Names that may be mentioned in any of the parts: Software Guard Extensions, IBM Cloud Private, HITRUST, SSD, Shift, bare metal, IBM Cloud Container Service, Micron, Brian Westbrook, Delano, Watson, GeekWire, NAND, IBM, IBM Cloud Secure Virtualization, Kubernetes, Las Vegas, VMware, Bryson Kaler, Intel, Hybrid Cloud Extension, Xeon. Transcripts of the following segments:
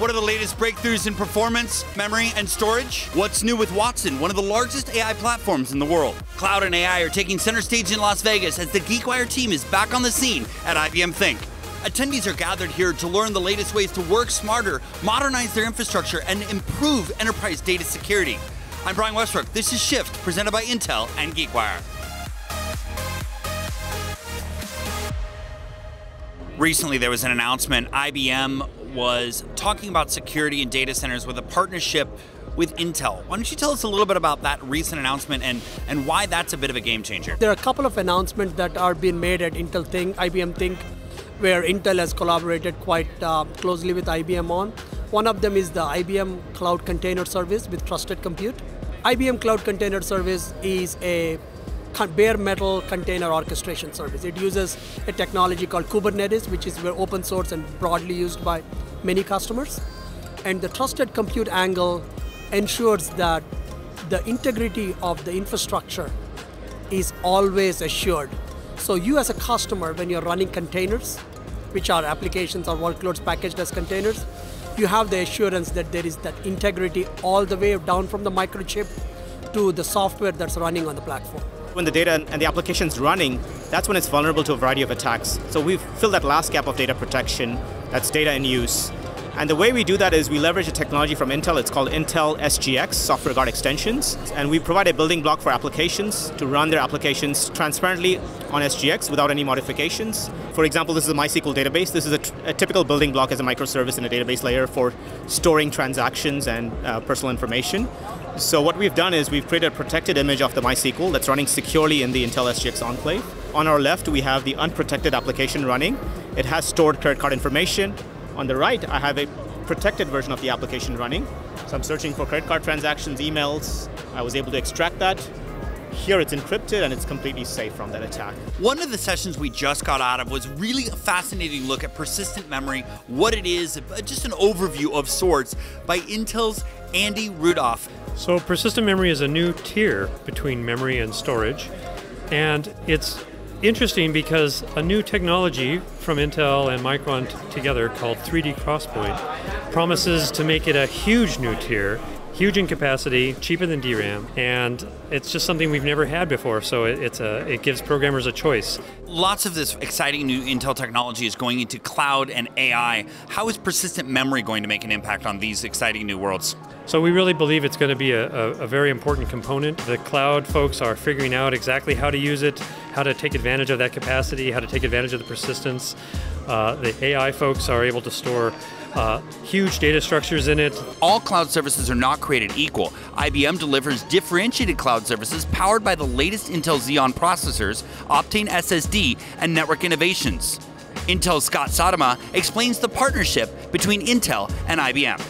What are the latest breakthroughs in performance, memory, and storage? What's new with Watson, one of the largest AI platforms in the world? Cloud and AI are taking center stage in Las Vegas as the GeekWire team is back on the scene at IBM Think. Attendees are gathered here to learn the latest ways to work smarter, modernize their infrastructure, and improve enterprise data security. I'm Brian Westbrook. This is Shift, presented by Intel and GeekWire. Recently, there was an announcement. IBM was talking about security in data centers with a partnership with Intel. Why don't you tell us a little bit about that recent announcement and why that's a bit of a game changer? There are a couple of announcements that are being made at Intel Think, IBM Think, where Intel has collaborated quite closely with IBM on. One of them is the IBM Cloud Container Service with Trusted Compute. IBM Cloud Container Service is a bare metal container orchestration service. It uses a technology called Kubernetes, which is open source and broadly used by many customers. And the Trusted Compute angle ensures that the integrity of the infrastructure is always assured. So you as a customer, when you're running containers, which are applications or workloads packaged as containers, you have the assurance that there is that integrity all the way down from the microchip to the software that's running on the platform. When the data and the application's running, that's when it's vulnerable to a variety of attacks. So we've filled that last gap of data protection, that's data in use. And the way we do that is we leverage a technology from Intel. It's called Intel SGX, Software Guard Extensions. And we provide a building block for applications to run their applications transparently on SGX without any modifications. For example, this is a MySQL database. This is a typical building block as a microservice in a database layer for storing transactions and personal information. So what we've done is we've created a protected image of the MySQL that's running securely in the Intel SGX enclave. On our left, we have the unprotected application running. It has stored credit card information. On the right, I have a protected version of the application running. So I'm searching for credit card transactions, emails. I was able to extract that. Here it's encrypted and it's completely safe from that attack. One of the sessions we just got out of was really a fascinating look at persistent memory, what it is, just an overview of sorts by Intel's Andy Rudolph. So persistent memory is a new tier between memory and storage. And it's interesting because a new technology from Intel and Micron together called 3D Crosspoint promises to make it a huge new tier, huge in capacity, cheaper than DRAM, and it's just something we've never had before, so it gives programmers a choice. Lots of this exciting new Intel technology is going into cloud and AI. How is persistent memory going to make an impact on these exciting new worlds? So we really believe it's going to be a very important component. The cloud folks are figuring out exactly how to use it, how to take advantage of that capacity, how to take advantage of the persistence. The AI folks are able to store huge data structures in it. All cloud services are not created equal. IBM delivers differentiated cloud services powered by the latest Intel Xeon processors, Optane SSD, and network innovations. Intel's Scott Sadema explains the partnership between Intel and IBM.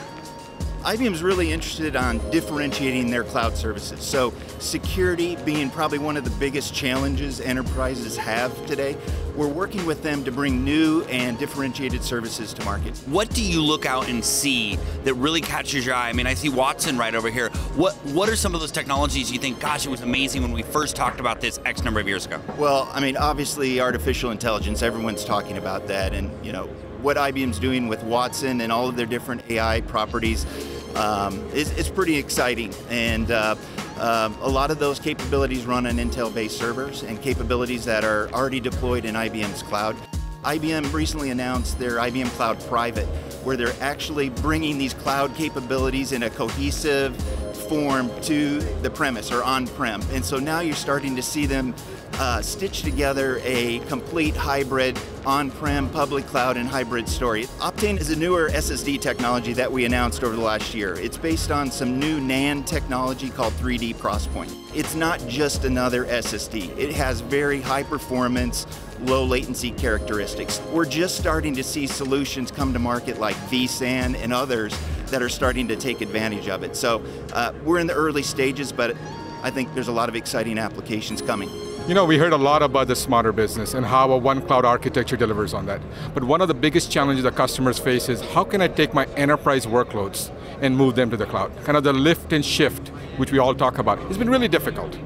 IBM's really interested on differentiating their cloud services. So security being probably one of the biggest challenges enterprises have today, we're working with them to bring new and differentiated services to market. What do you look out and see that really catches your eye? I mean, I see Watson right over here. What are some of those technologies you think, gosh, it was amazing when we first talked about this X number of years ago? Well, I mean, obviously artificial intelligence, everyone's talking about that, and you know, what IBM's doing with Watson and all of their different AI properties, it's pretty exciting. And a lot of those capabilities run on Intel-based servers and capabilities that are already deployed in IBM's cloud. IBM recently announced their IBM Cloud Private, where they're actually bringing these cloud capabilities in a cohesive form to the premise or on-prem. And so now you're starting to see them stitch together a complete hybrid on-prem, public cloud, and hybrid story. Optane is a newer SSD technology that we announced over the last year. It's based on some new NAND technology called 3D Crosspoint. It's not just another SSD. It has very high performance, low latency characteristics. We're just starting to see solutions come to market like vSAN and others that are starting to take advantage of it. So we're in the early stages, but I think there's a lot of exciting applications coming. You know, we heard a lot about the smarter business and how a one cloud architecture delivers on that. But one of the biggest challenges that customers face is how can I take my enterprise workloads and move them to the cloud? Kind of the lift and shift, which we all talk about. It's been really difficult.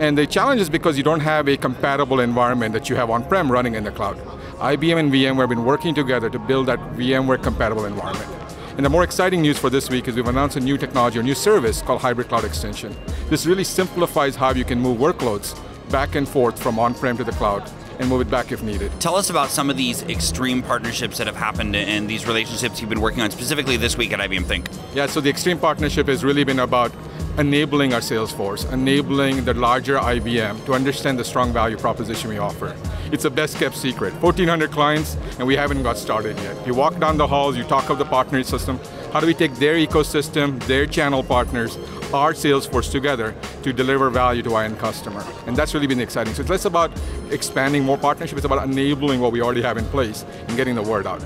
And the challenge is because you don't have a compatible environment that you have on-prem running in the cloud. IBM and VMware have been working together to build that VMware compatible environment. And the more exciting news for this week is we've announced a new technology, a new service called Hybrid Cloud Extension. This really simplifies how you can move workloads back and forth from on-prem to the cloud and move it back if needed. Tell us about some of these extreme partnerships that have happened and these relationships you've been working on specifically this week at IBM Think. Yeah, so the extreme partnership has really been about enabling our sales force, enabling the larger IBM to understand the strong value proposition we offer. It's a best kept secret. 1,400 clients, and we haven't got started yet. You walk down the halls, you talk of the partner system. How do we take their ecosystem, their channel partners, our sales force together to deliver value to our end customer? And that's really been exciting. So it's less about expanding more partnerships, it's about enabling what we already have in place and getting the word out.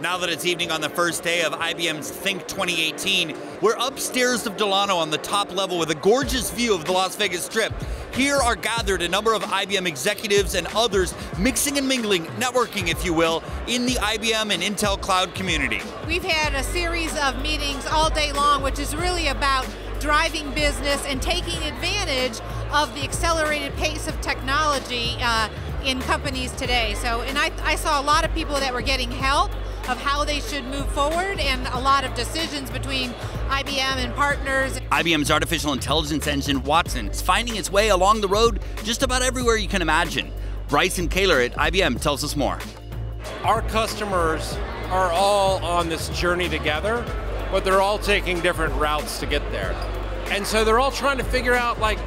Now that it's evening on the first day of IBM's Think 2018, we're upstairs of Delano on the top level with a gorgeous view of the Las Vegas Strip. Here are gathered a number of IBM executives and others mixing and mingling, networking, if you will, in the IBM and Intel cloud community. We've had a series of meetings all day long, which is really about driving business and taking advantage of the accelerated pace of technology in companies today. So, and I saw a lot of people that were getting help of how they should move forward and a lot of decisions between IBM and partners. IBM's artificial intelligence engine, Watson, is finding its way along the road just about everywhere you can imagine. Bryson Kaler at IBM tells us more. Our customers are all on this journey together, but they're all taking different routes to get there. And so they're all trying to figure out, like,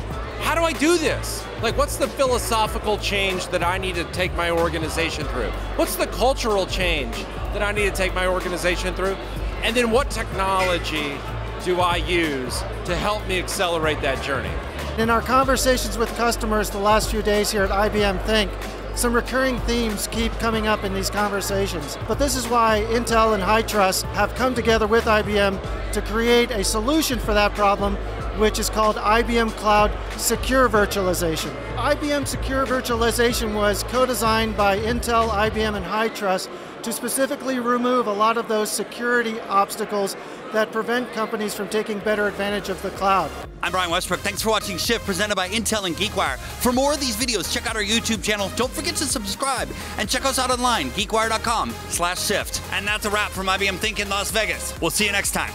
how do I do this? Like, what's the philosophical change that I need to take my organization through? What's the cultural change that I need to take my organization through? And then what technology do I use to help me accelerate that journey? In our conversations with customers the last few days here at IBM Think, some recurring themes keep coming up in these conversations. But this is why Intel and HITRUST have come together with IBM to create a solution for that problem, which is called IBM Cloud Secure Virtualization. IBM Secure Virtualization was co-designed by Intel, IBM, and HITRUST to specifically remove a lot of those security obstacles that prevent companies from taking better advantage of the cloud. I'm Brian Westbrook. Thanks for watching Shift, presented by Intel and GeekWire. For more of these videos, check out our YouTube channel. Don't forget to subscribe and check us out online, geekwire.com/shift. And that's a wrap from IBM Think in Las Vegas. We'll see you next time.